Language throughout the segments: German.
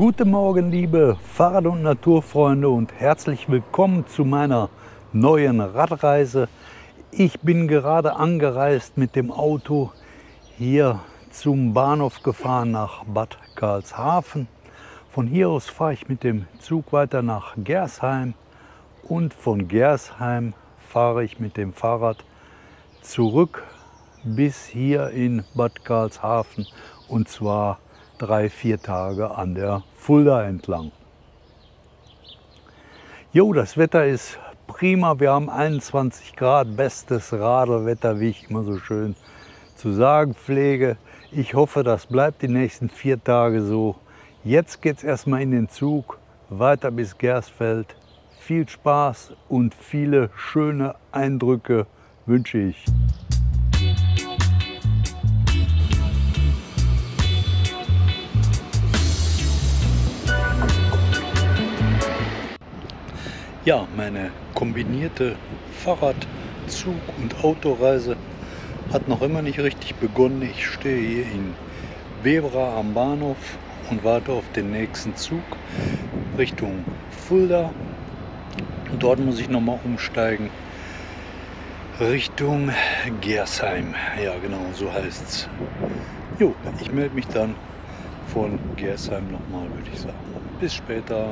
Guten Morgen, liebe Fahrrad- und Naturfreunde, und herzlich willkommen zu meiner neuen Radreise. Ich bin gerade angereist mit dem Auto hier zum Bahnhof gefahren nach Bad Karlshafen. Von hier aus fahre ich mit dem Zug weiter nach Gersheim und von Gersheim fahre ich mit dem Fahrrad zurück bis hier in Bad Karlshafen, und zwar 3-4 Tage an der Fulda entlang. Jo, das Wetter ist prima, wir haben 21 Grad, bestes Radelwetter, wie ich immer so schön zu sagen pflege. Ich hoffe, das bleibt die nächsten 4 Tage so. Jetzt geht es erstmal in den Zug, weiter bis Gersfeld. Viel Spaß und viele schöne Eindrücke wünsche ich. Ja, meine kombinierte Fahrrad-, Zug- und Autoreise hat noch immer nicht richtig begonnen. Ich stehe hier in Bebra am Bahnhof und warte auf den nächsten Zug Richtung Fulda. Dort muss ich nochmal umsteigen Richtung Gersheim. Ja, genau, so heißt es. Jo, ich melde mich dann von Gersheim nochmal, würde ich sagen. Bis später.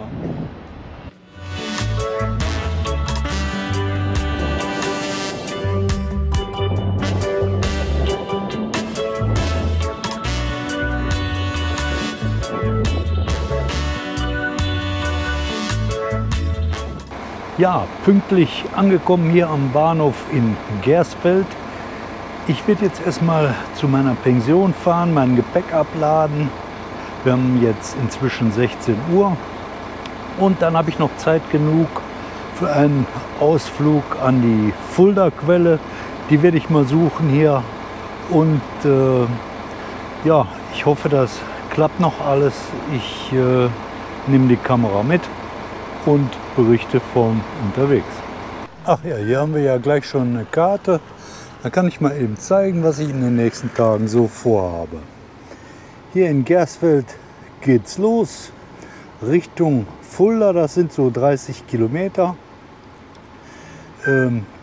Ja, pünktlich angekommen hier am Bahnhof in Gersfeld. Ich werde jetzt erstmal zu meiner Pension fahren, mein Gepäck abladen. Wir haben jetzt inzwischen 16 Uhr und dann habe ich noch Zeit genug für einen Ausflug an die Fuldaquelle. Die werde ich mal suchen hier und ja, ich hoffe, das klappt noch alles. Ich nehme die Kamera mit und Berichte von unterwegs. Ach ja, hier haben wir ja gleich schon eine Karte. Da kann ich mal eben zeigen, was ich in den nächsten Tagen so vorhabe. Hier in Gersfeld geht's los Richtung Fulda, das sind so 30 Kilometer.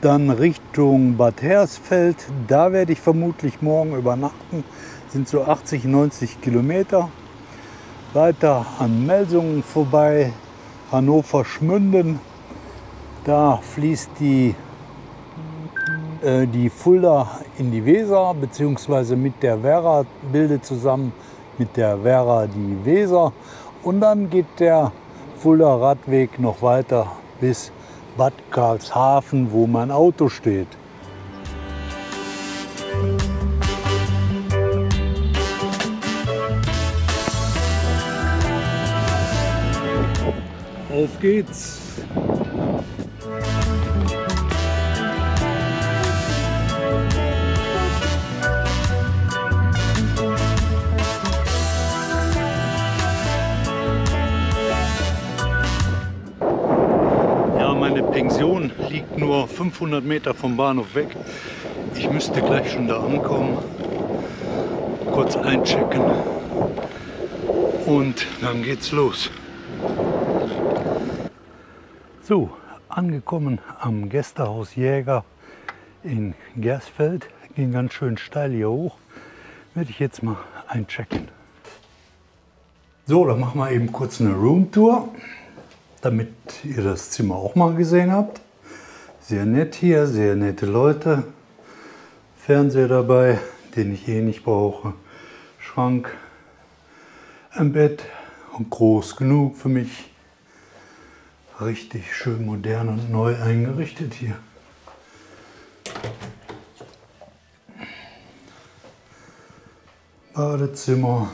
Dann Richtung Bad Hersfeld, da werde ich vermutlich morgen übernachten, das sind so 80, 90 Kilometer. Weiter an Melsungen vorbei, Hannover-Schmünden, da fließt die Fulda in die Weser, beziehungsweise mit der Werra, bildet zusammen mit der Werra die Weser. Und dann geht der Fulda-Radweg noch weiter bis Bad Karlshafen, wo mein Auto steht. Auf geht's! Ja, meine Pension liegt nur 500 Meter vom Bahnhof weg. Ich müsste gleich schon da ankommen, kurz einchecken und dann geht's los. So, angekommen am Gästehaus Jäger in Gersfeld, ging ganz schön steil hier hoch, werde ich jetzt mal einchecken. So, dann machen wir eben kurz eine Roomtour, damit ihr das Zimmer auch mal gesehen habt. Sehr nett hier, sehr nette Leute, Fernseher dabei, den ich eh nicht brauche, Schrank, ein Bett und groß genug für mich. Richtig schön modern und neu eingerichtet hier. Badezimmer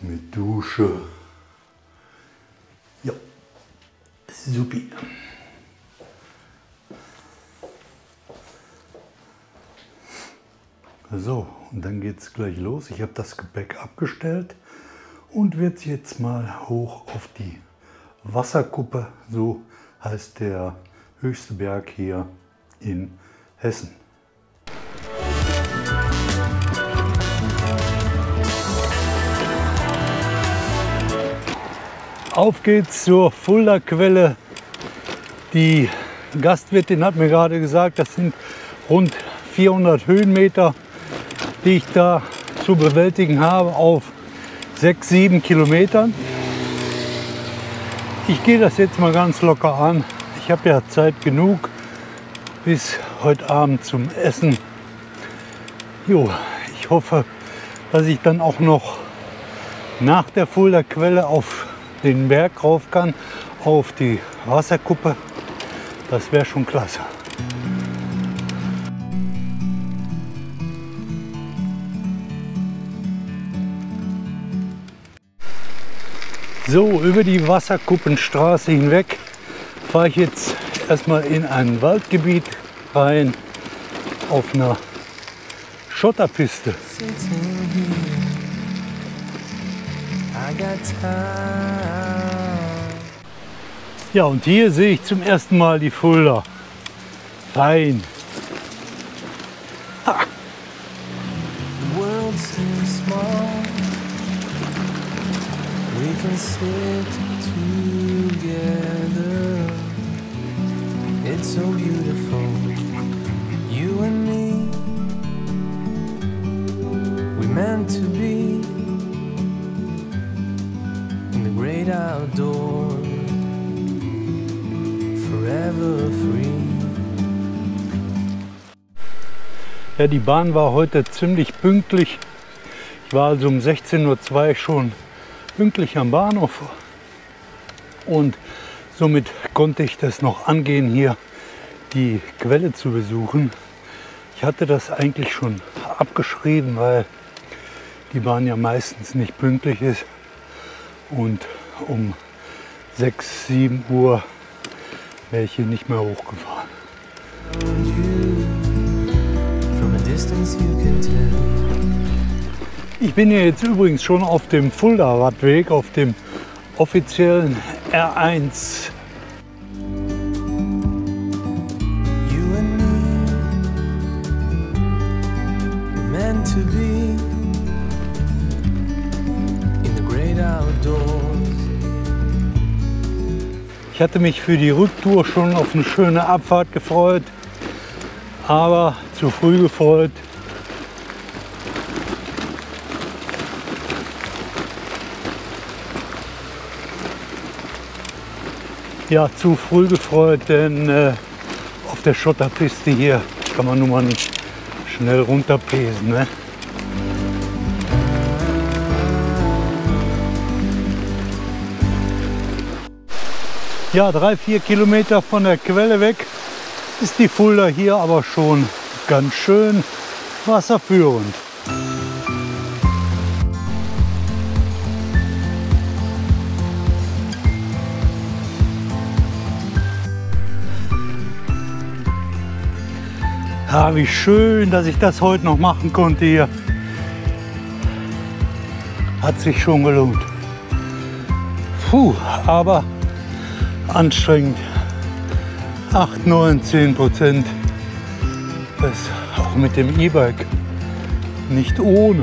mit Dusche. Ja, supi. So, und dann geht es gleich los. Ich habe das Gepäck abgestellt und werde jetzt mal hoch auf die Wasserkuppe, so heißt der höchste Berg hier in Hessen. Auf geht's zur Fuldaquelle. Die Gastwirtin hat mir gerade gesagt, das sind rund 400 Höhenmeter, die ich da zu bewältigen habe auf 6-7 Kilometern. Ich gehe das jetzt mal ganz locker an. Ich habe ja Zeit genug bis heute Abend zum Essen. Jo, ich hoffe, dass ich dann auch noch nach der Fuldaquelle auf den Berg rauf kann, auf die Wasserkuppe. Das wäre schon klasse. So, über die Wasserkuppenstraße hinweg fahre ich jetzt erstmal in ein Waldgebiet rein auf einer Schotterpiste. Ja, und hier sehe ich zum ersten Mal die Fulda. Fein. Ha. Ja, die Bahn war heute ziemlich pünktlich. Ich war also um 16:02 Uhr schon pünktlich am Bahnhof und somit konnte ich das noch angehen, hier die Quelle zu besuchen. Ich hatte das eigentlich schon abgeschrieben, weil die Bahn ja meistens nicht pünktlich ist und um 6-7 Uhr wäre ich hier nicht mehr hochgefahren. Ich bin ja jetzt übrigens schon auf dem Fulda-Radweg, auf dem offiziellen R1. Ich hatte mich für die Rücktour schon auf eine schöne Abfahrt gefreut, aber zu früh gefreut. Ja, zu früh gefreut, denn auf der Schotterpiste hier kann man nun mal nicht schnell runterpesen, ne? Ja, 3-4 Kilometer von der Quelle weg ist die Fulda hier aber schon ganz schön wasserführend. Ah, wie schön, dass ich das heute noch machen konnte hier. Hat sich schon gelohnt. Puh, aber anstrengend. 8, 9, 10%. Das ist auch mit dem E-Bike nicht ohne.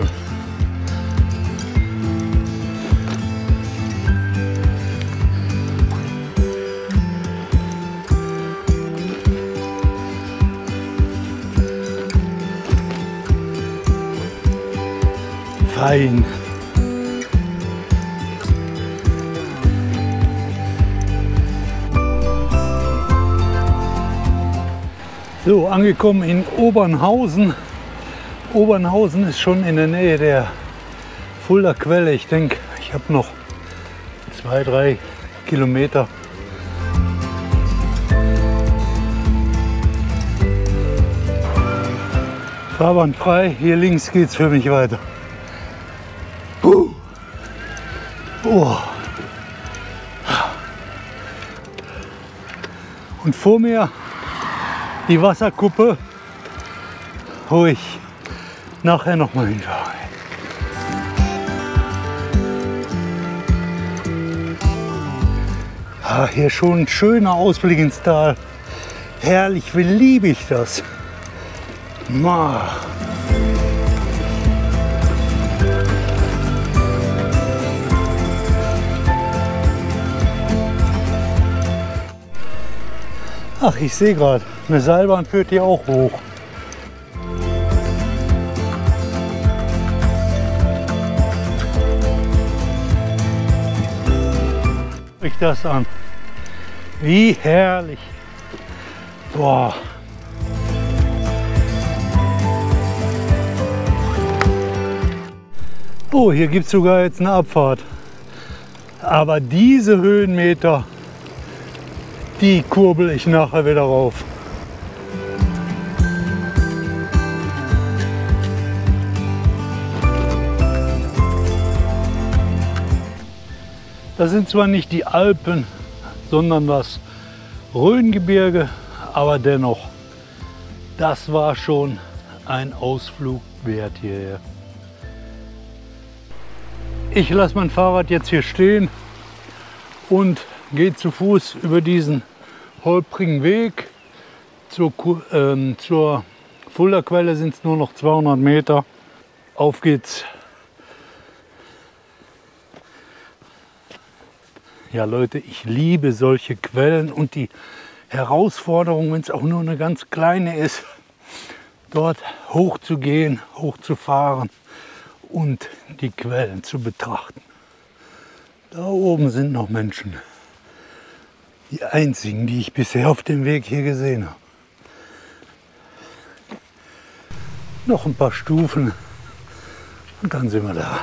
Fein. So, angekommen in Obernhausen. Obernhausen ist schon in der Nähe der Fuldaquelle. Ich denke, ich habe noch 2-3 Kilometer. Fahrbahn frei, hier links geht's für mich weiter. Oh. Und vor mir die Wasserkuppe, wo ich nachher noch mal hinfahre. Ah, hier schon ein schöner Ausblick ins Tal. Herrlich, wie liebe ich das. Ma. Ach, ich sehe gerade, eine Seilbahn führt hier auch hoch. Guck euch das an. Wie herrlich. Boah. Oh, hier gibt es sogar jetzt eine Abfahrt. Aber diese Höhenmeter, die kurbel ich nachher wieder rauf. Das sind zwar nicht die Alpen, sondern das Rhöngebirge, aber dennoch, das war schon ein Ausflug wert hierher. Ich lasse mein Fahrrad jetzt hier stehen und gehe zu Fuß über diesen holprigen Weg. Zur Fuldaquelle sind es nur noch 200 Meter. Auf geht's. Ja Leute, ich liebe solche Quellen und die Herausforderung, wenn es auch nur eine ganz kleine ist, dort hoch zu gehen, hoch zu fahren und die Quellen zu betrachten. Da oben sind noch Menschen. Die einzigen, die ich bisher auf dem Weg hier gesehen habe. Noch ein paar Stufen und dann sind wir da.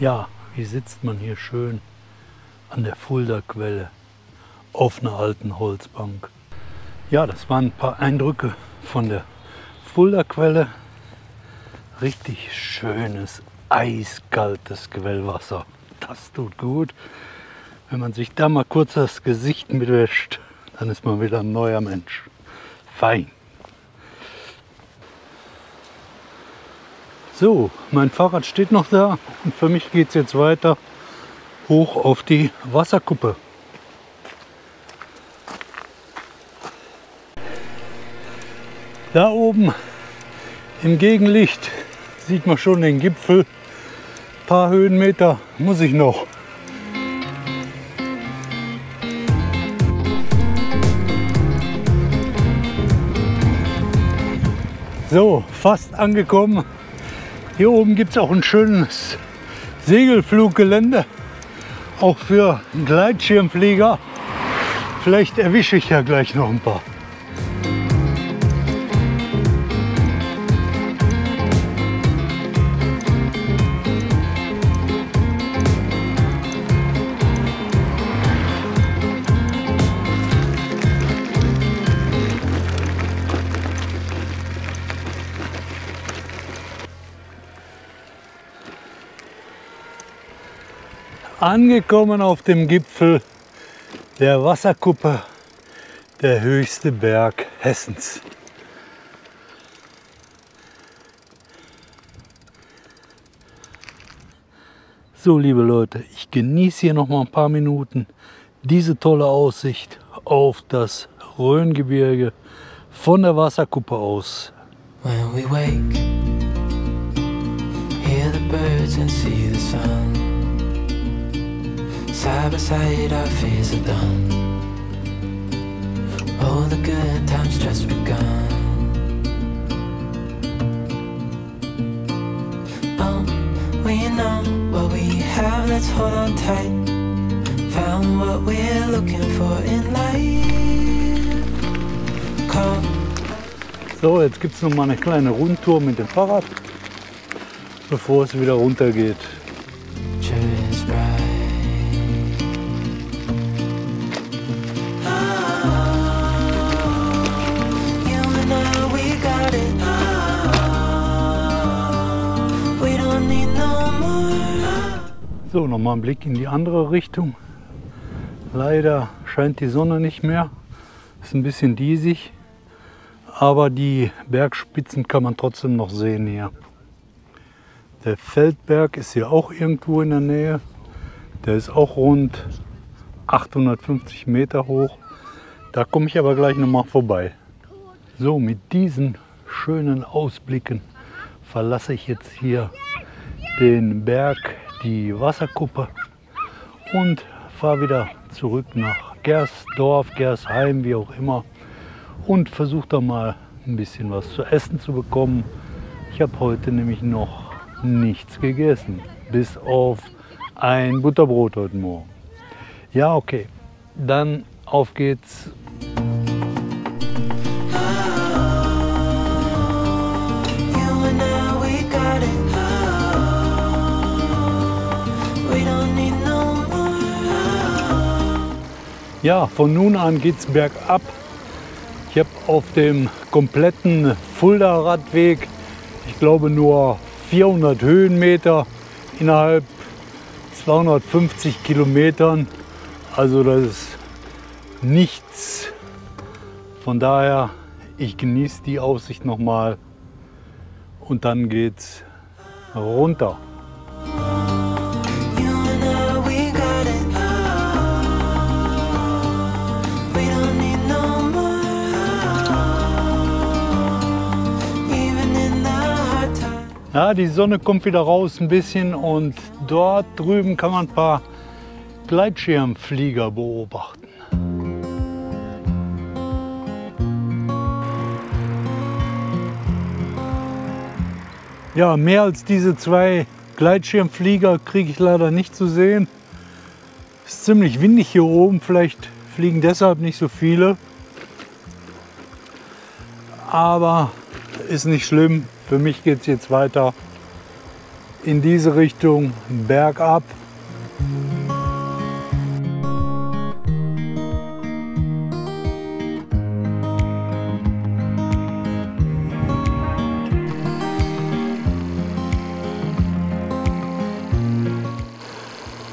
Ja, wie sitzt man hier schön an der Fuldaquelle auf einer alten Holzbank. Ja, das waren ein paar Eindrücke von der Fuldaquelle. Richtig schönes, eiskaltes Quellwasser. Das tut gut. Wenn man sich da mal kurz das Gesicht mitwäscht, dann ist man wieder ein neuer Mensch. Fein. So, mein Fahrrad steht noch da und für mich geht es jetzt weiter hoch auf die Wasserkuppe. Da oben im Gegenlicht sieht man schon den Gipfel. Ein paar Höhenmeter muss ich noch. So, fast angekommen. Hier oben gibt es auch ein schönes Segelfluggelände, auch für Gleitschirmflieger. Vielleicht erwische ich ja gleich noch ein paar. Angekommen auf dem Gipfel der Wasserkuppe, der höchste Berg Hessens. So, liebe Leute, ich genieße hier noch mal ein paar Minuten diese tolle Aussicht auf das Rhöngebirge von der Wasserkuppe aus. When we wake, hear the birds and see the sun. Side by side our fears are done. All the good times just begun. Oh, we know what we have, let's hold on tight. Found what we're looking for in life. Call. So, jetzt gibt es noch mal eine kleine Rundtour mit dem Fahrrad, bevor es wieder runter geht. So, nochmal ein Blick in die andere Richtung. Leider scheint die Sonne nicht mehr. Ist ein bisschen diesig, aber die Bergspitzen kann man trotzdem noch sehen hier. Der Feldberg ist hier auch irgendwo in der Nähe. Der ist auch rund 850 Meter hoch. Da komme ich aber gleich nochmal vorbei. So, mit diesen schönen Ausblicken verlasse ich jetzt hier den Berg, die Wasserkuppe, und fahre wieder zurück nach Gersdorf, Gersheim, wie auch immer, und versuche da mal ein bisschen was zu essen zu bekommen. Ich habe heute nämlich noch nichts gegessen, bis auf ein Butterbrot heute Morgen. Ja, okay, dann auf geht's. Ja, von nun an geht's bergab. Ich habe auf dem kompletten Fulda-Radweg, ich glaube, nur 400 Höhenmeter innerhalb 250 Kilometern. Also das ist nichts. Von daher, ich genieße die Aussicht nochmal und dann geht's runter. Ja, die Sonne kommt wieder raus ein bisschen und dort drüben kann man ein paar Gleitschirmflieger beobachten. Ja, mehr als diese zwei Gleitschirmflieger kriege ich leider nicht zu sehen. Es ist ziemlich windig hier oben, vielleicht fliegen deshalb nicht so viele. Aber ist nicht schlimm. Für mich geht es jetzt weiter in diese Richtung, bergab.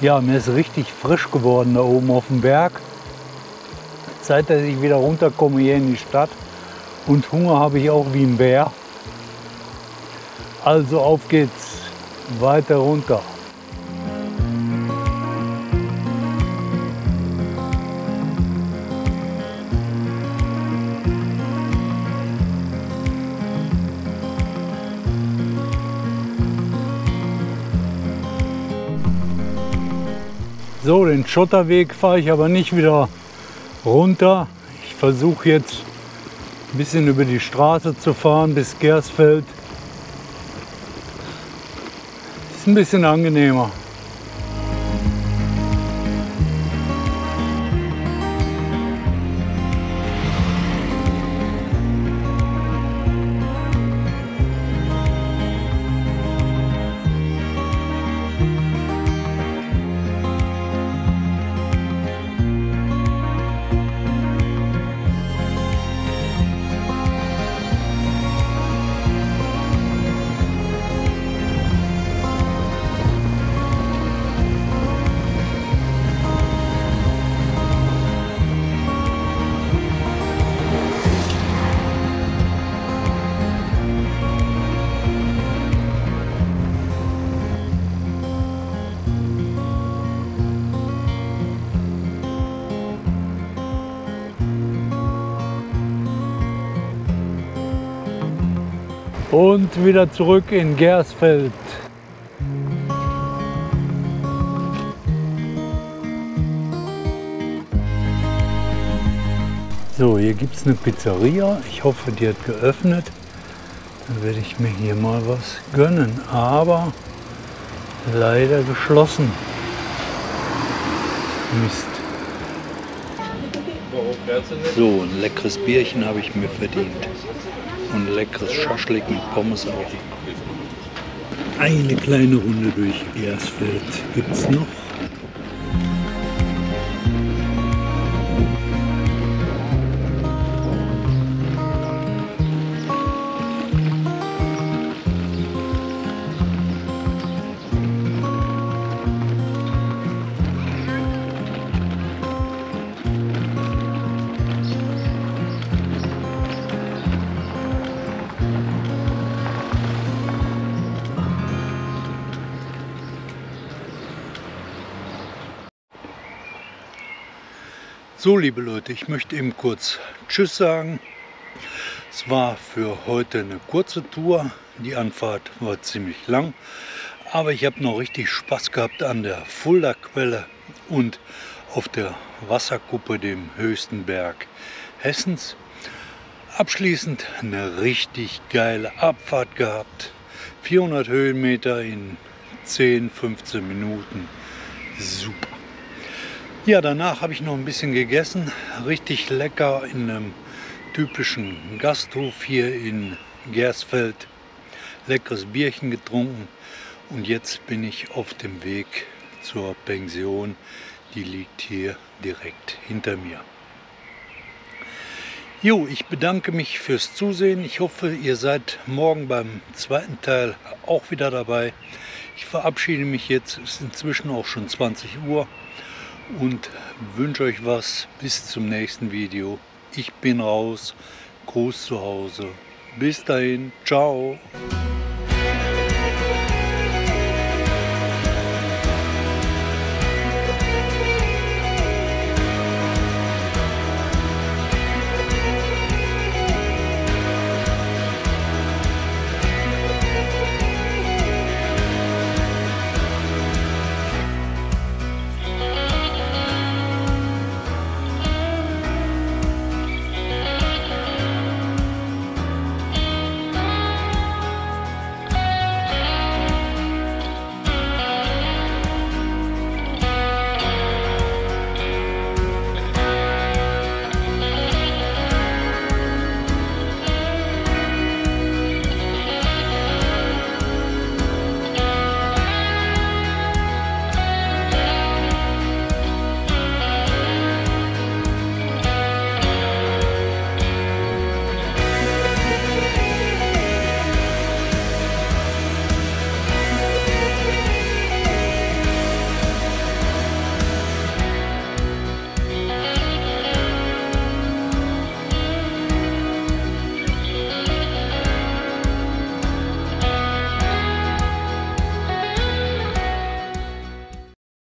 Ja, mir ist richtig frisch geworden da oben auf dem Berg. Zeit, dass ich wieder runterkomme hier in die Stadt. Und Hunger habe ich auch wie ein Bär. Also auf geht's, weiter runter. So, den Schotterweg fahre ich aber nicht wieder runter. Ich versuche jetzt ein bisschen über die Straße zu fahren bis Gersfeld. Ist ein bisschen angenehmer. Und wieder zurück in Gersfeld. So, hier gibt es eine Pizzeria. Ich hoffe, die hat geöffnet. Dann werde ich mir hier mal was gönnen. Aber leider geschlossen. Mist. So, ein leckeres Bierchen habe ich mir verdient. Und leckeres Schaschlik mit Pommes auch. Eine kleine Runde durch Gersfeld gibt es noch. So, liebe Leute, ich möchte eben kurz Tschüss sagen. Es war für heute eine kurze Tour. Die Anfahrt war ziemlich lang, aber ich habe noch richtig Spaß gehabt an der Fuldaquelle und auf der Wasserkuppe, dem höchsten Berg Hessens. Abschließend eine richtig geile Abfahrt gehabt. 400 Höhenmeter in 10, 15 Minuten. Super. Ja, danach habe ich noch ein bisschen gegessen, richtig lecker in einem typischen Gasthof hier in Gersfeld, leckeres Bierchen getrunken und jetzt bin ich auf dem Weg zur Pension, die liegt hier direkt hinter mir. Jo, ich bedanke mich fürs Zusehen, ich hoffe, ihr seid morgen beim zweiten Teil auch wieder dabei. Ich verabschiede mich jetzt, es ist inzwischen auch schon 20 Uhr. Und wünsche euch was. Bis zum nächsten Video. Ich bin raus. Gruß zu Hause. Bis dahin. Ciao.